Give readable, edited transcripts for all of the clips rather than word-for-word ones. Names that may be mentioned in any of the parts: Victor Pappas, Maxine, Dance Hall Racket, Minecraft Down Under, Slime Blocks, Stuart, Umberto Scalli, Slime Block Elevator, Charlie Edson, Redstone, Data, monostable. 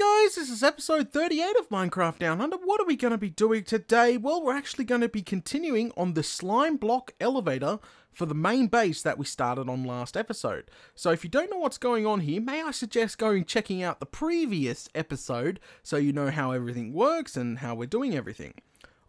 guys, this is episode 38 of Minecraft Down Under. What are we going to be doing today? Well, we're actually going to be continuing on the Slime Block Elevator for the main base that we started on last episode. So if you don't know what's going on here, may I suggest going checking out the previous episode so you know how everything works and how we're doing everything.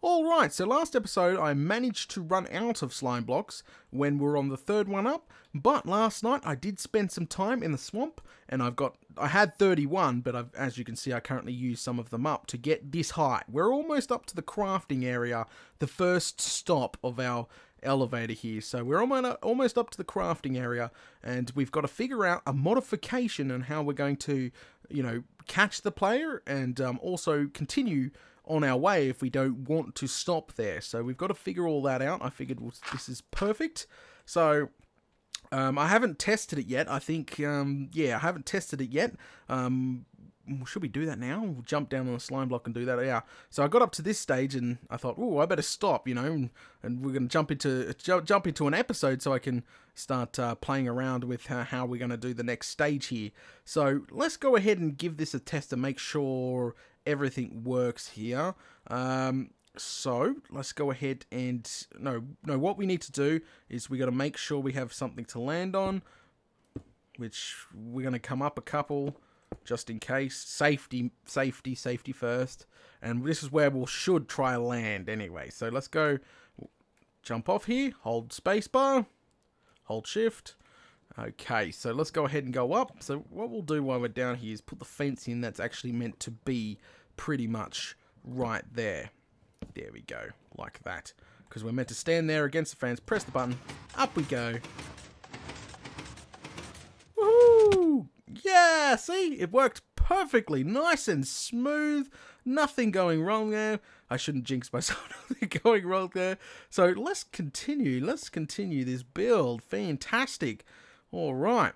Alright, so last episode I managed to run out of slime blocks when we're on the third one up, but last night I did spend some time in the swamp and I had 31, but as you can see I currently use some of them up to get this height. We're almost up to the crafting area, the first stop of our elevator here, so we're almost up to the crafting area and we've got to figure out a modification on how we're going to, you know, catch the player and also continue on our way if we don't want to stop there. So we've got to figure all that out. I figured, well, this is perfect. So I haven't tested it yet. I think, yeah, I haven't tested it yet. Should we do that now? We'll jump down on a slime block and do that. Yeah. So I got up to this stage and I thought, oh, I better stop, you know, and we're going to jump into an episode so I can start playing around with how we're going to do the next stage here. So let's go ahead and give this a test and make sure everything works here. So let's go ahead and no, what we need to do is we got to make sure we have something to land on, which we're going to come up a couple just in case. Safety first, and this is where we should try land anyway. So let's go jump off here, hold spacebar, hold shift. Okay, so let's go ahead and go up. So what we'll do while we're down here is put the fence in that's actually meant to be pretty much right there. There we go, like that. Because we're meant to stand there against the fence, press the button, up we go. Woohoo! Yeah, see? It worked perfectly, nice and smooth. Nothing going wrong there. I shouldn't jinx myself. Nothing going wrong there. So let's continue. Let's continue this build. Fantastic. Alright,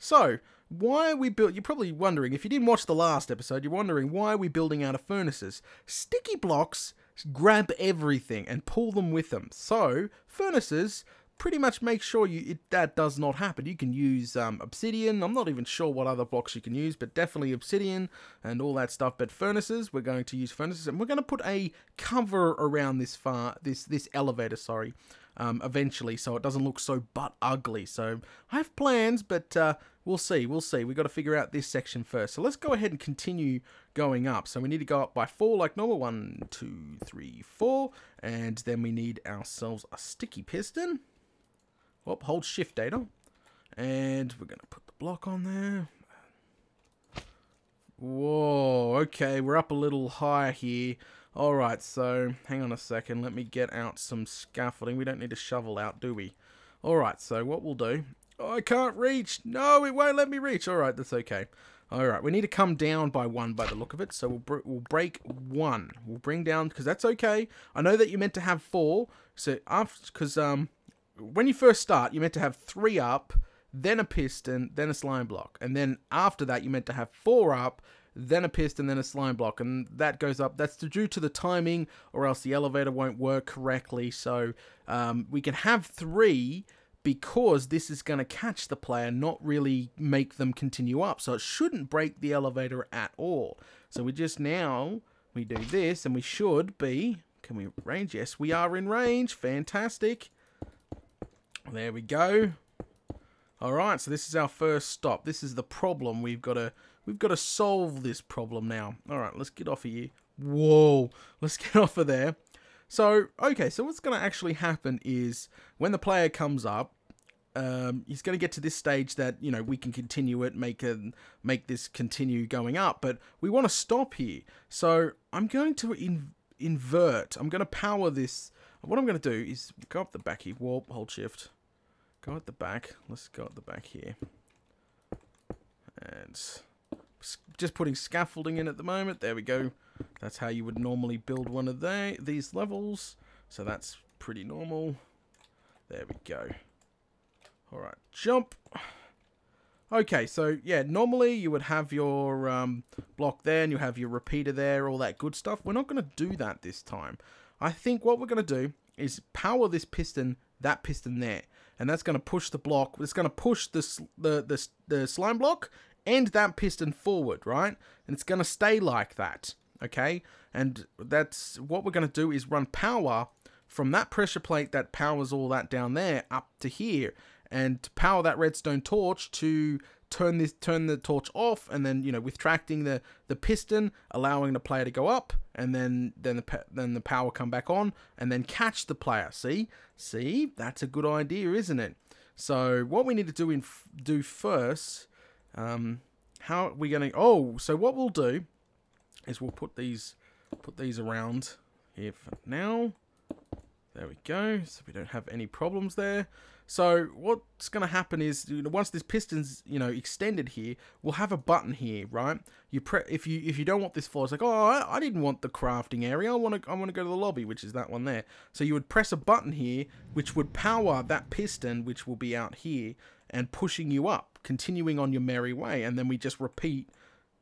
so why are we building? You're probably wondering, if you didn't watch the last episode, you're wondering why are we building out of furnaces? Sticky blocks grab everything and pull them with them. So furnaces pretty much make sure that does not happen. You can use obsidian. I'm not even sure what other blocks you can use, but definitely obsidian and all that stuff. But furnaces, we're going to use furnaces, and we're going to put a cover around this elevator. Sorry. Eventually, so it doesn't look so butt ugly. So I have plans, but we'll see, we'll see. We've got to figure out this section first. So let's go ahead and continue going up. So we need to go up by 4 like normal. 1, 2, 3, 4, and then we need ourselves a sticky piston. Oh, hold shift data, and we're gonna put the block on there. Whoa, okay, we're up a little higher here. Alright, so hang on a second. Let me get out some scaffolding. We don't need to shovel out, do we? Alright, so what we'll do... Oh, I can't reach! No, it won't let me reach! Alright, that's okay. Alright, we need to come down by 1 by the look of it. So we'll break 1. We'll bring down... Because that's okay. I know that you're meant to have 4. So after... Because when you first start, you're meant to have 3 up, then a piston, then a slime block. And then after that, you're meant to have 4 up, then a piston, then a slime block, and that goes up. That's due to the timing, or else the elevator won't work correctly. So we can have 3 because this is going to catch the player, not really make them continue up. So it shouldn't break the elevator at all. So we just now, we do this, and we should be... Can we range? Yes, we are in range. Fantastic. There we go. All right, so this is our first stop. This is the problem. We've got to solve this problem now. Alright, let's get off of here. Whoa, let's get off of there. So, okay, so what's going to actually happen is when the player comes up, he's going to get to this stage that, you know, we can continue it, make this continue going up. But we want to stop here. So I'm going to invert. I'm going to power this. What I'm going to do is go up the back here. Whoa, hold shift. Go at the back. Let's go at the back here. And... just putting scaffolding in at the moment. There we go. That's how you would normally build one of these levels. So that's pretty normal. There we go. Alright, jump. Okay, so yeah, normally you would have your block there and you have your repeater there, all that good stuff. We're not going to do that this time. I think what we're going to do is power this piston, that piston there. And that's going to push the block. It's going to push the slime block and that piston forward, right? And it's going to stay like that, okay? And that's what we're going to do, is run power from that pressure plate that powers all that down there up to here, and power that redstone torch to turn the torch off, and then, you know, retracting the piston, allowing the player to go up, and then the power come back on, and then catch the player. See, that's a good idea, isn't it? So what we need to do first, how are we gonna? Oh, so what we'll do is we'll put these around here for now. There we go. So we don't have any problems there. So what's going to happen is, you know, once this piston's, you know, extended here, we'll have a button here, right? You if you don't want this floor, it's like, oh, I didn't want the crafting area. I want to go to the lobby, which is that one there. So you would press a button here, which would power that piston, which will be out here, and pushing you up, continuing on your merry way, and then we just repeat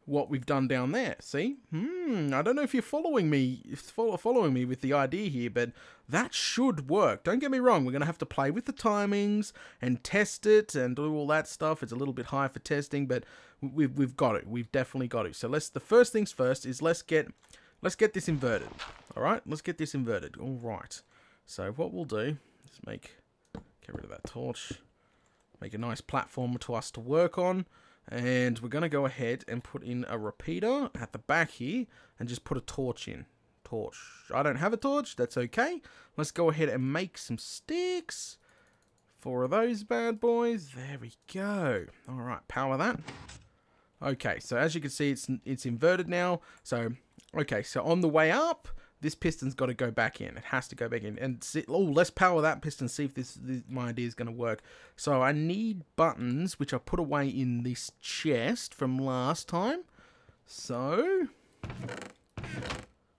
what we've done down there. See? I don't know if you're following me with the idea here, but that should work. Don't get me wrong, we're going to have to play with the timings and test it and do all that stuff. It's a little bit high for testing, but we've got it. We've definitely got it. So the first things first is let's get this inverted. All right? Let's get this inverted. All right. So what we'll do is get rid of that torch. Make a nice platform to us to work on. And we're going to go ahead and put in a repeater at the back here and just put a torch in. Torch. I don't have a torch. That's okay. Let's go ahead and make some sticks. 4 of those bad boys. There we go. All right. Power that. Okay. So as you can see, it's inverted now. So, okay. So on the way up, this piston's got to go back in. It has to go back in. And see, oh, let's power that piston, see if my idea is going to work. So I need buttons, which I put away in this chest from last time. So,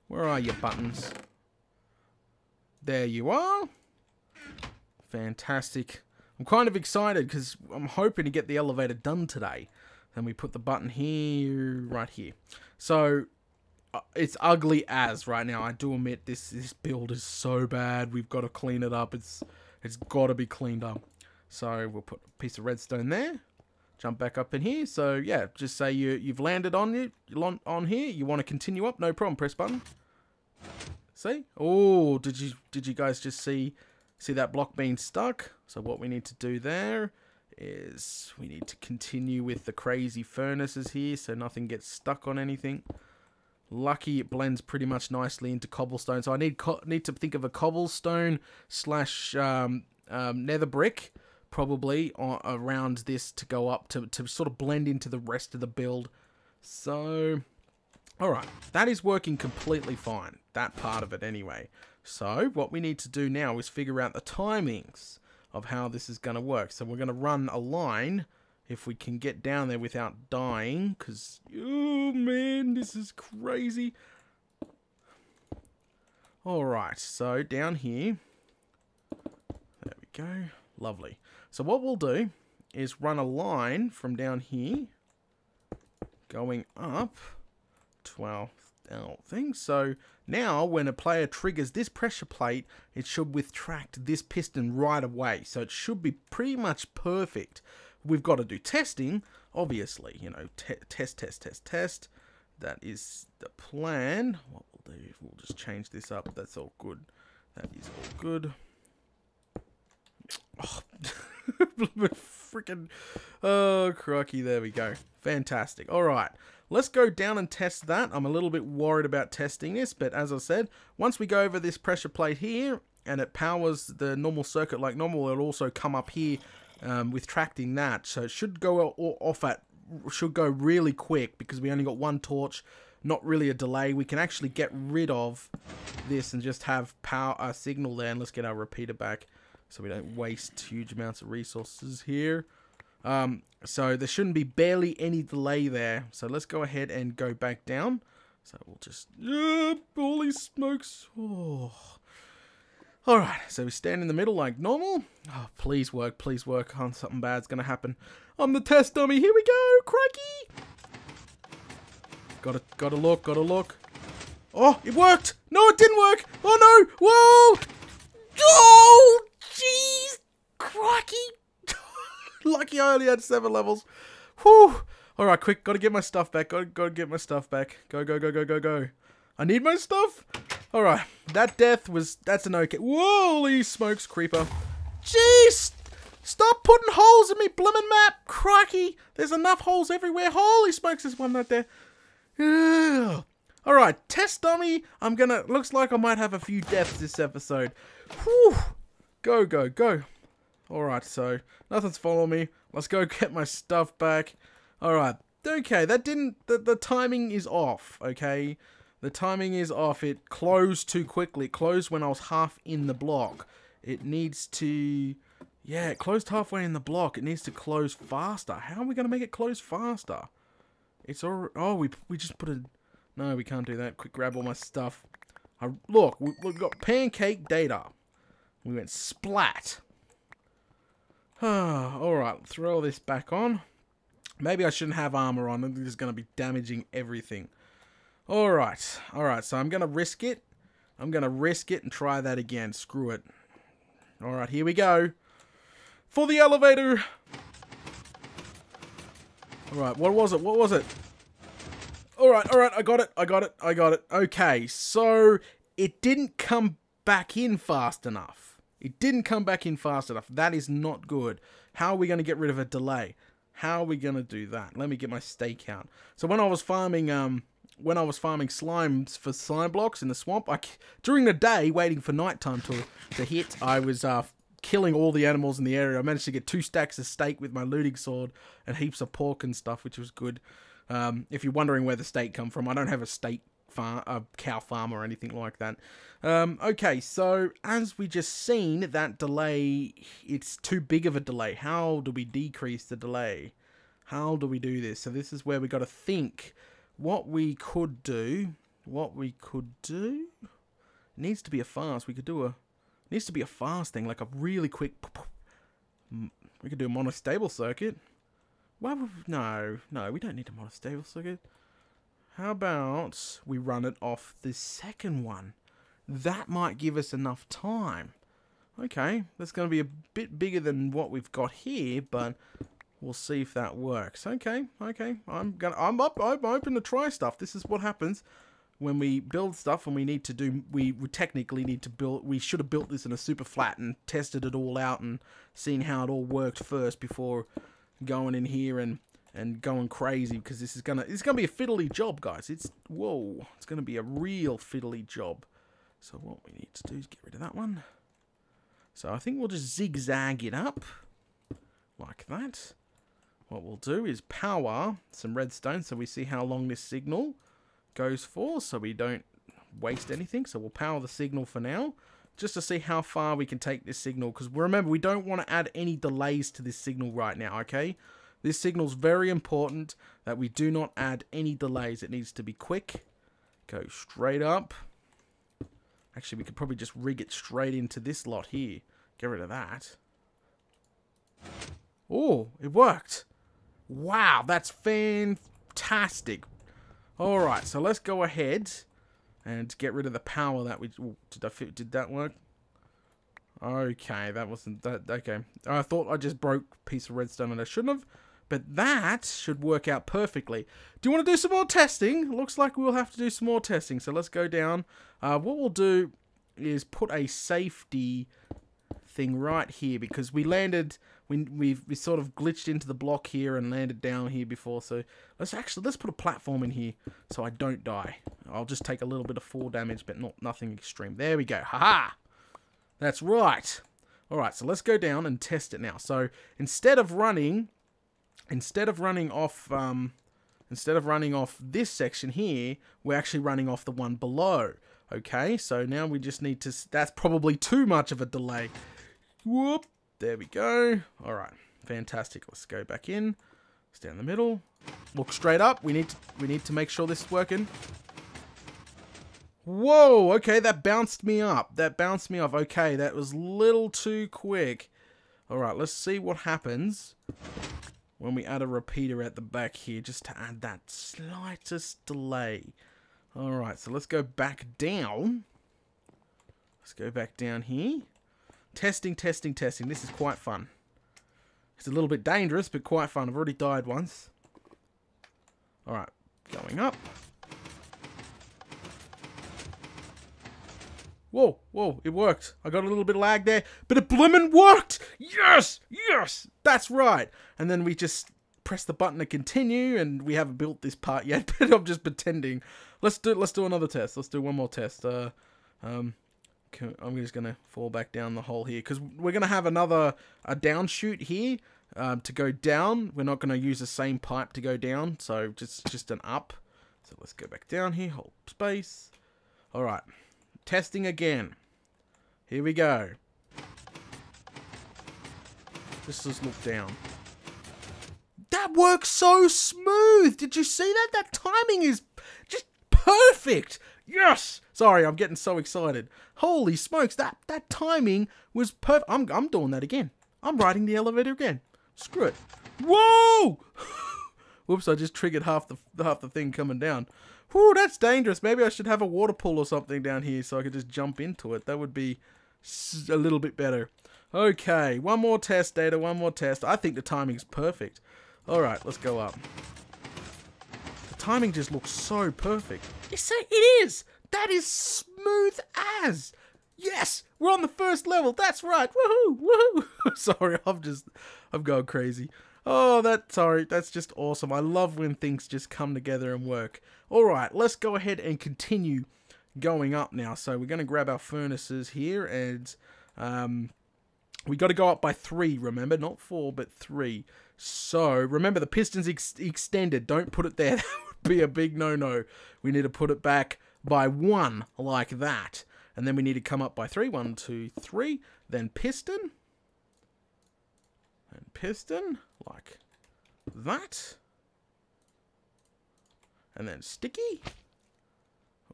where are your buttons? There you are. Fantastic. I'm kind of excited because I'm hoping to get the elevator done today. And we put the button here, right here. So, it's ugly as right now. I do admit this build is so bad. We've got to clean it up. It's got to be cleaned up. So we'll put a piece of redstone there. Jump back up in here. So yeah, just say you've landed on here. You want to continue up? No problem. Press button. See? Oh, did you guys just see that block being stuck? So what we need to do there is we need to continue with the crazy furnaces here, so nothing gets stuck on anything. Lucky it blends pretty much nicely into cobblestone, so I need to think of a cobblestone slash nether brick probably around this to go up to sort of blend into the rest of the build. So, alright, that is working completely fine, that part of it anyway. So what we need to do now is figure out the timings of how this is going to work. So we're going to run a line if we can get down there without dying, because, oh man, this is crazy. Alright, so down here, there we go, lovely. So what we'll do is run a line from down here, going up to our thing. So now when a player triggers this pressure plate, it should retract this piston right away. So it should be pretty much perfect. We've got to do testing, obviously, you know, test. That is the plan. What we'll do, we'll just change this up. That's all good. That is all good. Oh, freaking, oh, crikey, there we go. Fantastic. All right, let's go down and test that. I'm a little bit worried about testing this, but as I said, once we go over this pressure plate here and it powers the normal circuit like normal, it'll also come up here retracting that, so it should go off should go really quick because we only got one torch, not really a delay. We can actually get rid of this and just have power a signal there, and let's get our repeater back so we don't waste huge amounts of resources here. So there shouldn't be barely any delay there. So let's go ahead and go back down. So we'll just holy smokes. Oh. Alright, so we stand in the middle like normal. Oh, please work, please work. Oh, something bad's going to happen. I'm the test dummy. Here we go. Crikey. Gotta look, gotta look. Oh, it worked. No, it didn't work. Oh, no. Whoa. Oh, jeez. Crikey. Lucky I only had 7 levels. Whew. Alright, quick. Gotta get my stuff back. Gotta get my stuff back. Go, go, go, go, go, go. I need my stuff? Alright. That death was... That's an okay... Whoa, holy smokes, creeper. Jeez! Stop putting holes in me, blimmin' map! Crikey! There's enough holes everywhere. Holy smokes, there's one right there. Ugh. All right, test dummy. I'm gonna. Looks like I might have a few deaths this episode. Whew. Go, go, go. All right, so nothing's following me. Let's go get my stuff back. All right. Okay, that didn't. The timing is off. Okay, the timing is off. It closed too quickly. It closed when I was half in the block. It needs to. Yeah, it closed halfway in the block. It needs to close faster. How are we gonna make it close faster? It's all. Oh, we just put a. No, we can't do that. Quick, grab all my stuff. Look, we've got pancake data. We went splat. Alright, throw all this back on. Maybe I shouldn't have armor on. This is going to be damaging everything. Alright, alright. So I'm going to risk it. I'm going to risk it and try that again. Screw it. Alright, here we go. For the elevator. Alright, what was it? What was it? Alright, alright, I got it, I got it, I got it. Okay, so it didn't come back in fast enough. It didn't come back in fast enough. That is not good. How are we going to get rid of a delay? How are we going to do that? Let me get my stake out. So when I was farming slimes for slime blocks in the swamp, during the day, waiting for nighttime to hit, I was killing all the animals in the area. I managed to get 2 stacks of steak with my looting sword and heaps of pork and stuff, which was good. If you're wondering where the steak come from, I don't have a steak farm, a cow farm or anything like that. Okay, so as we just seen, that delay, it's too big of a delay. How do we decrease the delay? How do we do this? So this is where we got to think what we could do. It needs to be a fast. We could do it needs to be a fast thing, like a really quick. We could do a monostable circuit. Why would we, no, we don't need a monostable circuit. How about we run it off the second one? That might give us enough time. Okay, that's going to be a bit bigger than what we've got here, but we'll see if that works. Okay, okay, I'm open to try stuff. This is what happens when we build stuff and we need to do, we technically need to build, we should have built this in a super flat and tested it all out and seen how it all worked first before going in here and going crazy, because this is gonna be a fiddly job, guys. It's gonna be a real fiddly job. So what we need to do is get rid of that one. So I think we'll just zigzag it up like that. What we'll do is power some redstone so we see how long this signal goes for, so we don't waste anything. So we'll power the signal for now, just to see how far we can take this signal, because remember, we don't want to add any delays to this signal right now, okay? This signal's very important that we do not add any delays. It needs to be quick. Go straight up. Actually, we could probably just rig it straight into this lot here. Get rid of that. Oh, it worked. Wow, that's fantastic. All right, so let's go ahead and get rid of the power that we... Ooh, did that work? Okay, that wasn't... that. Okay. I thought I just broke a piece of redstone and I shouldn't have. But that should work out perfectly. Do you want to do some more testing? Looks like we'll have to do some more testing. So let's go down. What we'll do is put a safety thing right here, because we landed... We sort of glitched into the block here and landed down here before, so let's put a platform in here so I don't die. I'll just take a little bit of fall damage, but nothing extreme. There we go. Haha. That's right. All right, so let's go down and test it now. So instead of running off this section here, we're actually running off the one below. Okay, so now we just need to. That's probably too much of a delay. Whoop. There we go. All right, fantastic. Let's go back in. Stay in the middle. Look straight up. We need to make sure this is working. Whoa. Okay, that bounced me up. That bounced me off. Okay, that was a little too quick. All right, let's see what happens when we add a repeater at the back here, just to add that slightest delay. All right, so let's go back down. Let's go back down here. Testing, testing, testing. This is quite fun. It's a little bit dangerous, but quite fun. I've already died once. Alright, going up. Whoa, whoa, it worked. I got a little bit of lag there, but it blimmin' worked! Yes, yes, that's right. And then we just press the button to continue, and we haven't built this part yet, but I'm just pretending. Let's do another test. Let's do one more test. I'm just gonna fall back down the hole here, because we're gonna have another down chute here to go down. We're not gonna use the same pipe to go down, so just an up. So let's go back down here, hold space. All right. Testing again. Here we go. Just look down. That works so smooth. Did you see that? That timing is just perfect. Yes. Sorry, I'm getting so excited. Holy smokes, that timing was perfect. I'm doing that again. I'm riding the elevator again. Screw it. Whoa! Whoops, I just triggered half the thing coming down. Whew, that's dangerous. Maybe I should have a water pool or something down here so I could just jump into it. That would be a little bit better. Okay, one more test, Data. One more test. I think the timing's perfect. All right, let's go up. The timing just looks so perfect. It is. That is smooth as. Yes, we're on the first level. That's right. Woohoo! Woohoo! Sorry, I'm going crazy. Oh, that's just awesome. I love when things just come together and work. Alright, let's go ahead and continue going up now. So we're going to grab our furnaces here, and we got to go up by 3, remember? Not 4, but 3. So, remember, the piston's extended. Don't put it there. That would be a big no-no. We need to put it back by 1, like that. And then we need to come up by 3. 1, 2, 3. Then piston. And piston, like that. And then sticky.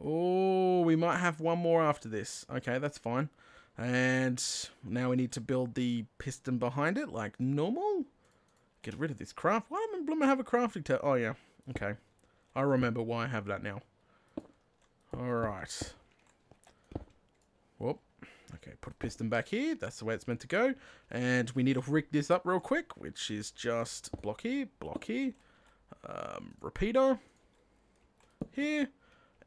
Oh, we might have one more after this. Okay, that's fine. And now we need to build the piston behind it, like normal. Get rid of this craft. Why am I have a crafting table? Oh, yeah. Okay. I remember why I have that now. Alright. Whoop. Okay, put a piston back here. That's the way it's meant to go. And we need to rig this up real quick, which is just block here, repeater here.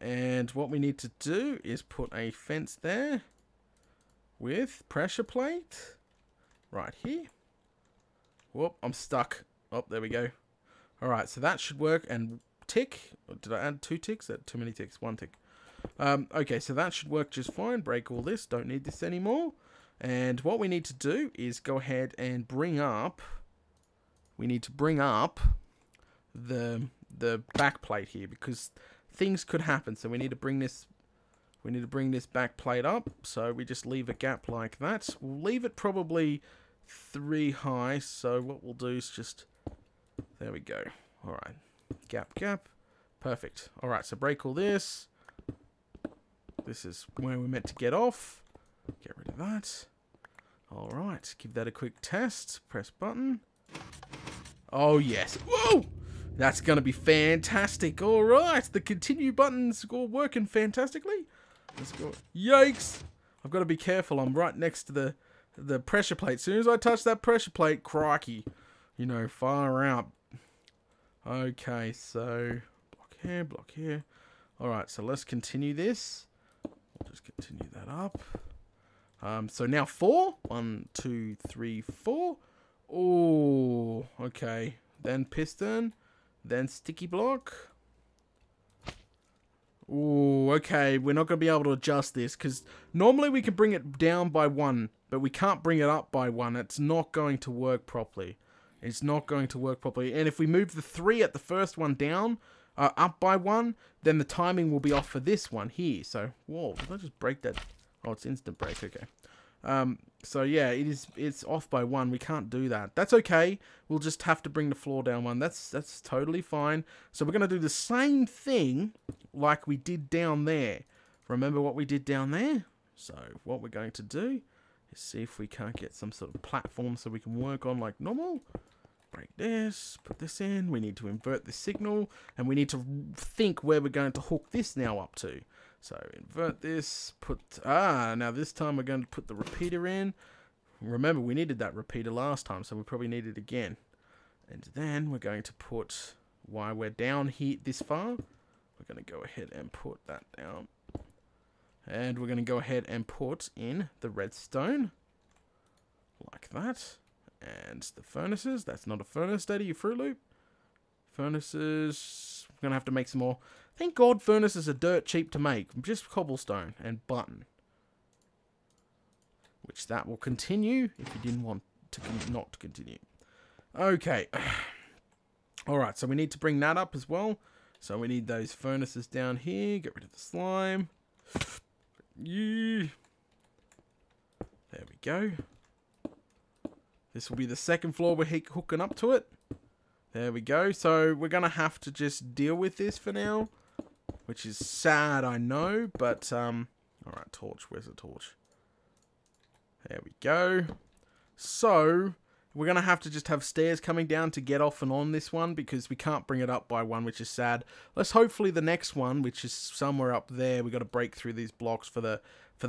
And what we need to do is put a fence there with pressure plate right here. Whoop, I'm stuck. Oh, there we go. All right, so that should work. And tick. Did I add 2 ticks? That too many ticks. 1 tick. Okay, so that should work just fine. Break all this. Don't need this anymore. And what we need to do is go ahead and bring up... We need to bring up the back plate here, because things could happen. So we need to bring this... We need to bring this back plate up. So we just leave a gap like that. We'll leave it probably 3 high. So what we'll do is just... There we go. Alright. Gap, gap. Perfect. Alright, so break all this. This is where we're meant to get off. Get rid of that. Alright, give that a quick test. Press button. Oh, yes. Whoa! That's going to be fantastic. Alright, the continue buttons are working fantastically. Let's go. Yikes! I've got to be careful. I'm right next to the pressure plate. As soon as I touch that pressure plate, crikey. You know, far out. Okay, so... Block here, block here. Alright, so let's continue this. Just continue that up. So now 4. 1, 2, 3, 4. Oh, okay. Then piston. Then sticky block. Oh, okay. We're not going to be able to adjust this, because normally we can bring it down by 1, but we can't bring it up by 1. It's not going to work properly. It's not going to work properly. And if we move the 3 at the first one down... up by 1, then the timing will be off for this one here. So, whoa, did I just break that? Oh, it's instant break, okay. So yeah, it's off by 1. We can't do that. That's okay. We'll just have to bring the floor down 1. That's totally fine. So we're going to do the same thing like we did down there. Remember what we did down there? So what we're going to do is see if we can't get some sort of platform so we can work on like normal. Break this, put this in, we need to invert the signal, and we need to think where we're going to hook this now up to. So, invert this, put, now this time we're going to put the repeater in. Remember, we needed that repeater last time, so we probably need it again. And then we're going to put why we're down here this far. We're going to go ahead and put that down. And we're going to go ahead and put in the redstone. Like that. And the furnaces. That's not a furnace, Daddy, you fruit loop. Furnaces. We're going to have to make some more. Thank God furnaces are dirt cheap to make. Just cobblestone and button. Which that will continue if you didn't want to not continue. Okay. Alright, so we need to bring that up as well. So we need those furnaces down here. Get rid of the slime. Yeah. There we go. This will be the second floor we're hooking up to it. There we go. So we're going to have to just deal with this for now. Which is sad, I know. But, alright, torch. Where's the torch? There we go. So, we're going to have to just have stairs coming down to get off and on this one, because we can't bring it up by one, which is sad. Let's hopefully the next one, which is somewhere up there, we've got to break through these blocks for the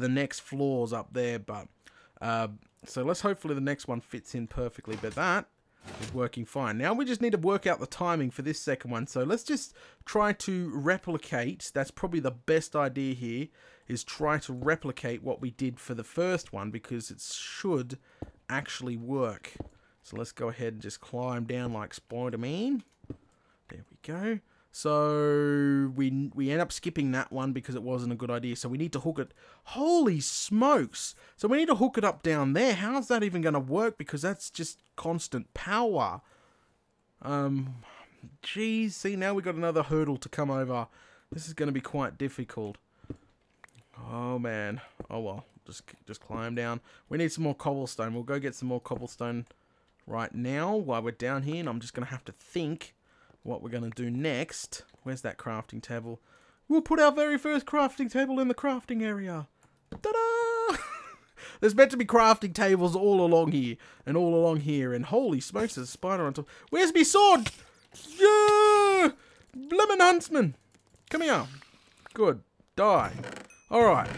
next floors up there. But so let's hopefully the next one fits in perfectly. But that is working fine. Now we just need to work out the timing for this second one. So let's just try to replicate. That's probably the best idea here, is try to replicate what we did for the first one, because it should actually work. So let's go ahead and just climb down like Spider-Man. There we go. So we end up skipping that one because it wasn't a good idea. So we need to hook it. Holy smokes. So we need to hook it up down there. How's that even going to work? Because that's just constant power. Geez, see, now we got another hurdle to come over. This is going to be quite difficult. Oh man. Oh well. Just climb down. We need some more cobblestone. We'll go get some more cobblestone right now while we're down here. And I'm just going to have to think what we're going to do next. Where's that crafting table? We'll put our very first crafting table in the crafting area. Ta-da! There's meant to be crafting tables all along here. And holy smokes, there's a spider on top. Where's my sword? Yeah! Blimmin' huntsman. Come here. Good. Die. Alright.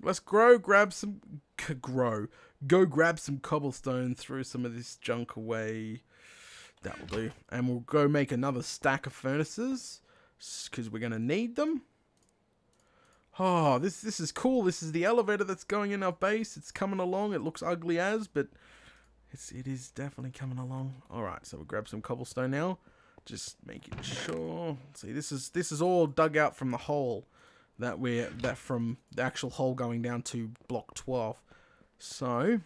Let's go grab some cobblestone, throw some of this junk away. That will do. And we'll go make another stack of furnaces, because we're going to need them. Oh, this is cool. This is the elevator that's going in our base. It's coming along. It looks ugly as, but it is definitely coming along. Alright, so we'll grab some cobblestone now. Just making sure. See, this is all dug out from the hole. That from the actual hole going down to block 12. So,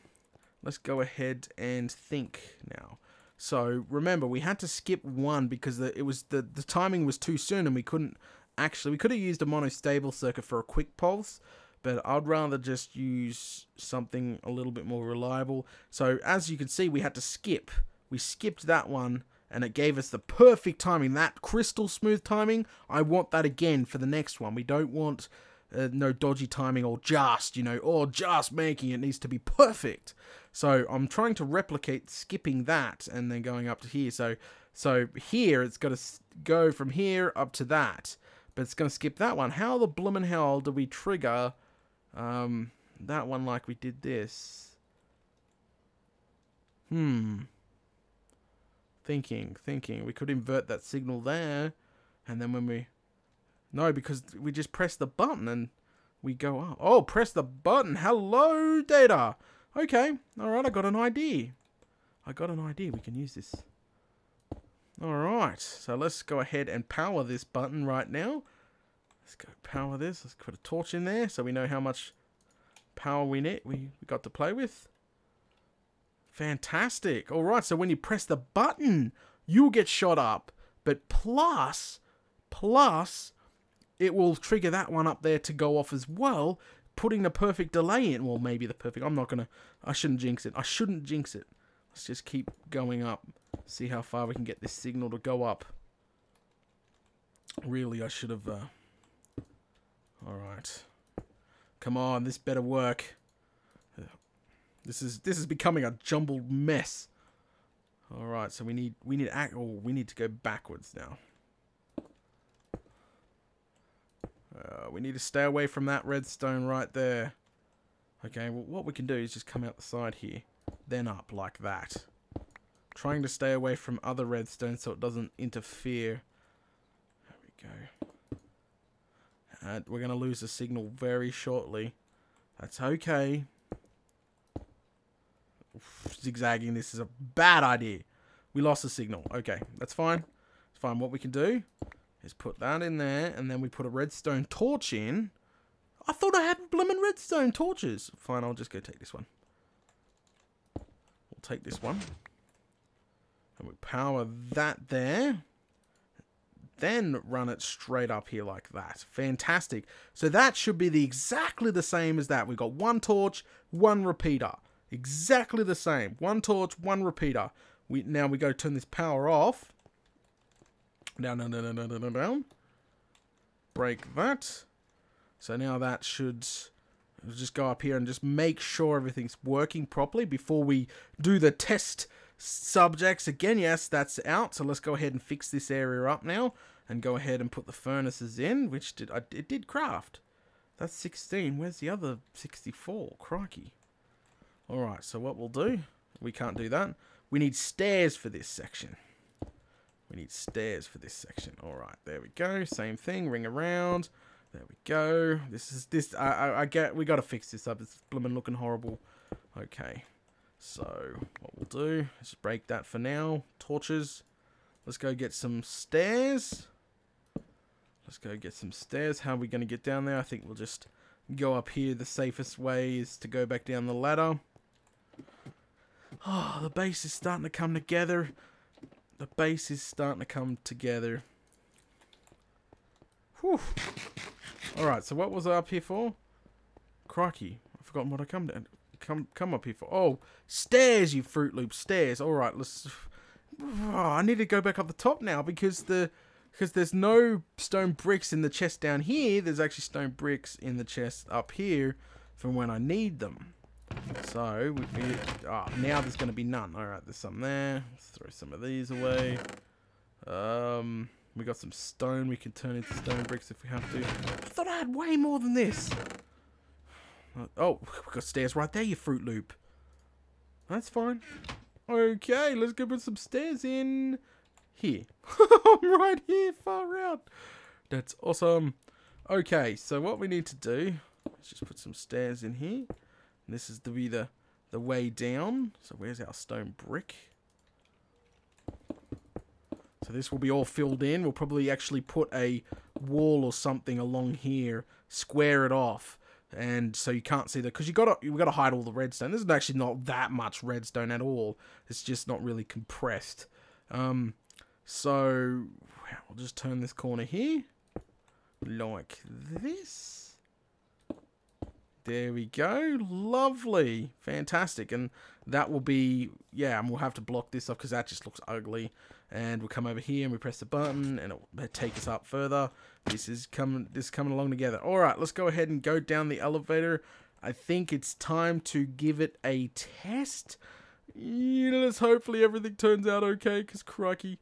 let's go ahead and think now. So, remember, we had to skip one because the timing was too soon and we couldn't actually... We could have used a monostable circuit for a quick pulse, but I'd rather just use something a little bit more reliable. So, as you can see, we had to skip. We skipped that one. And it gave us the perfect timing, that crystal smooth timing. I want that again for the next one. We don't want no dodgy timing or just, you know, or just making it needs to be perfect. So I'm trying to replicate skipping that and then going up to here. So here it's got to go from here up to that, but it's going to skip that one. How the bloomin' hell do we trigger that one like we did this? Thinking. We could invert that signal there, and then when we... No, because we just press the button and we go up. Oh, press the button. Hello, data. Okay. All right, I got an idea. We can use this. All right. So let's go ahead and power this button right now. Let's go power this. Let's put a torch in there so we know how much power we got to play with. Fantastic. Alright, so when you press the button, you'll get shot up. But plus, it will trigger that one up there to go off as well, putting the perfect delay in. Well, maybe the perfect... I shouldn't jinx it. Let's just keep going up. See how far we can get this signal to go up. Really, I should have... Alright. Come on, this better work. This is becoming a jumbled mess. All right, so we need to go backwards now. We need to stay away from that redstone right there. Okay, well, what we can do is just come out the side here, then up like that. Trying to stay away from other redstone so it doesn't interfere go. And we're going to lose the signal very shortly. That's okay. Oof, zigzagging this is a bad idea. We lost the signal. Okay, that's fine. It's fine. What we can do is put that in there, and then we put a redstone torch in. I thought I had bloomin' redstone torches. Fine, I'll just go take this one. We'll take this one. And we power that there. Then run it straight up here like that. Fantastic. So that should be exactly the same as that. We've got one torch, one repeater. Exactly the same. One torch, one repeater. Now we go turn this power off. Down, down, down, down, down, down. Break that. So now that should just go up here and just make sure everything's working properly before we do the test subjects again. Yes, that's out. So let's go ahead and fix this area up now and go ahead and put the furnaces in, which it did craft. That's 16. Where's the other 64? Crikey. All right. So what we'll do, we can't do that. We need stairs for this section. We need stairs for this section. All right. There we go. Same thing. Ring around. There we go. This is this. I get. We gotta fix this up. It's blooming looking horrible. Okay. So what we'll do is just break that for now. Torches. Let's go get some stairs. Let's go get some stairs. How are we gonna get down there? I think we'll just go up here. The safest way is to go back down the ladder. Oh, the base is starting to come together. The base is starting to come together. Whew. Alright, so what was I up here for? Crikey, I've forgotten what I come up here for. Oh, stairs, you Fruit Loop, stairs. Alright, let's... Oh, I need to go back up the top now because there's no stone bricks in the chest down here. There's actually stone bricks in the chest up here from when I need them. So, now there's going to be none. Alright, there's some there. Let's throw some of these away. We got some stone we can turn into stone bricks if we have to. I thought I had way more than this. Oh, we got stairs right there, you Fruit Loop. That's fine. Okay, let's go put some stairs in here. I'm right here, far out. That's awesome. Okay, so what we need to do is just put some stairs in here. And this is to be the way down. So where's our stone brick? So this will be all filled in. We'll probably actually put a wall or something along here, square it off, and so you can't see that because you got to hide all the redstone. This is actually not that much redstone at all. It's just not really compressed. So we'll just turn this corner here like this. There we go. Lovely. Fantastic. And that will be, yeah, and we'll have to block this up because that just looks ugly. And we'll come over here and we press the button and it'll take us up further. This is coming along together. All right, let's go ahead and go down the elevator. I think it's time to give it a test. You know, let's hopefully everything turns out okay because crikey.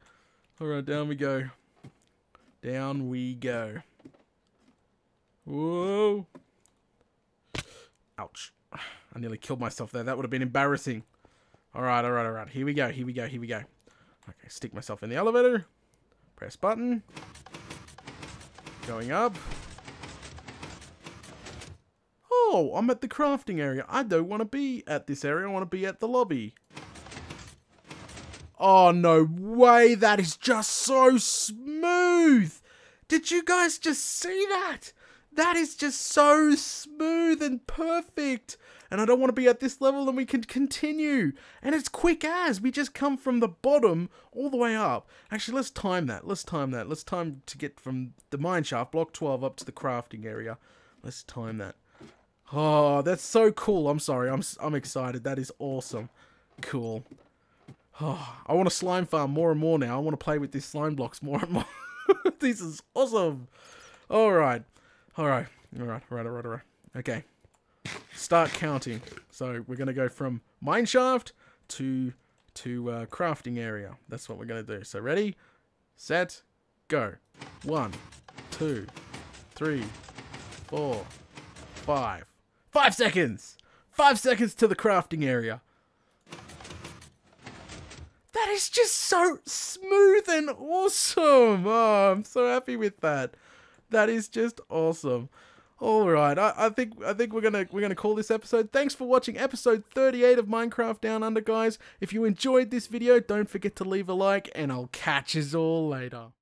All right, down we go. Down we go. Whoa. Ouch. I nearly killed myself there. That would have been embarrassing. All right, all right, all right. Here we go, here we go, here we go. Okay, stick myself in the elevator. Press button. Going up. Oh, I'm at the crafting area. I don't want to be at this area. I want to be at the lobby. Oh, no way. That is just so smooth. Did you guys just see that? That is just so smooth and perfect. And I don't want to be at this level, and we can continue. And it's quick as. We just come from the bottom all the way up. Actually, let's time that. Let's time that. Let's time to get from the mine shaft, block 12, up to the crafting area. Let's time that. Oh, that's so cool. I'm sorry. I'm excited. That is awesome. Cool. Oh, I want to slime farm more and more now. I want to play with these slime blocks more and more. This is awesome. All right. All right. All right. All right. All right. All right. Okay. Start counting. So we're going to go from mineshaft to crafting area. That's what we're going to do. So ready, set, go. 1, 2, 3, 4, 5. 5 seconds! 5 seconds to the crafting area. That That is just so smooth and awesome. Oh, I'm so happy with that. That is just awesome. All right, I think we're gonna call this episode. Thanks for watching episode 38 of Minecraft Down Under, guys. If you enjoyed this video, don't forget to leave a like, and I'll catch us all later.